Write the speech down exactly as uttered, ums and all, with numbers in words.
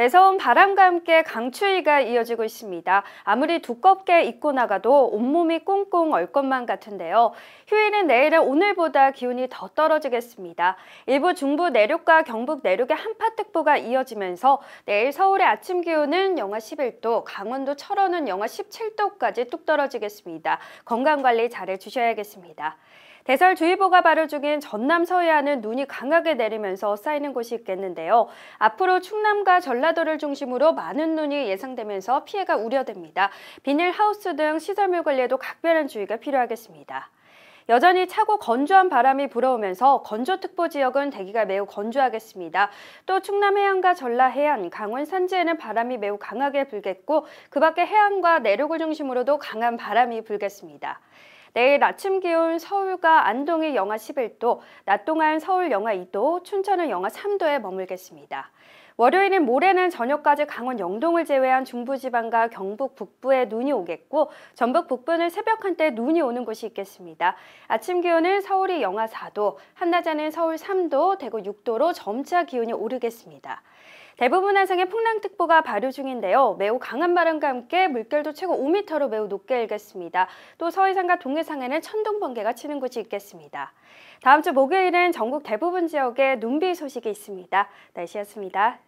매서운 바람과 함께 강추위가 이어지고 있습니다. 아무리 두껍게 입고 나가도 온몸이 꽁꽁 얼 것만 같은데요. 휴일인 내일은 오늘보다 기온이 더 떨어지겠습니다. 일부 중부 내륙과 경북 내륙에 한파특보가 이어지면서 내일 서울의 아침 기온은 영하 십일 도, 강원도 철원은 영하 십칠 도까지 뚝 떨어지겠습니다. 건강관리 잘 해주셔야겠습니다. 대설주의보가 발효 중인 전남 서해안은 눈이 강하게 내리면서 쌓이는 곳이 있겠는데요. 앞으로 충남과 전라도를 중심으로 많은 눈이 예상되면서 피해가 우려됩니다. 비닐하우스 등 시설물 관리에도 각별한 주의가 필요하겠습니다. 여전히 차고 건조한 바람이 불어오면서 건조특보 지역은 대기가 매우 건조하겠습니다. 또 충남 해안과 전라 해안, 강원 산지에는 바람이 매우 강하게 불겠고 그 밖에 해안과 내륙을 중심으로도 강한 바람이 불겠습니다. 내일 아침 기온 서울과 안동이 영하 십일 도, 낮 동안 서울 영하 이 도, 춘천은 영하 삼 도에 머물겠습니다. 월요일인 모레는 저녁까지 강원 영동을 제외한 중부지방과 경북 북부에 눈이 오겠고 전북 북부는 새벽 한때 눈이 오는 곳이 있겠습니다. 아침 기온은 서울이 영하 사 도, 한낮에는 서울 삼 도, 대구 육 도로 점차 기온이 오르겠습니다. 대부분 해상에 풍랑특보가 발효 중인데요. 매우 강한 바람과 함께 물결도 최고 오 미터로 매우 높게 일겠습니다. 또 서해상과 동해상에는 천둥번개가 치는 곳이 있겠습니다. 다음 주 목요일은 전국 대부분 지역에 눈비 소식이 있습니다. 날씨였습니다.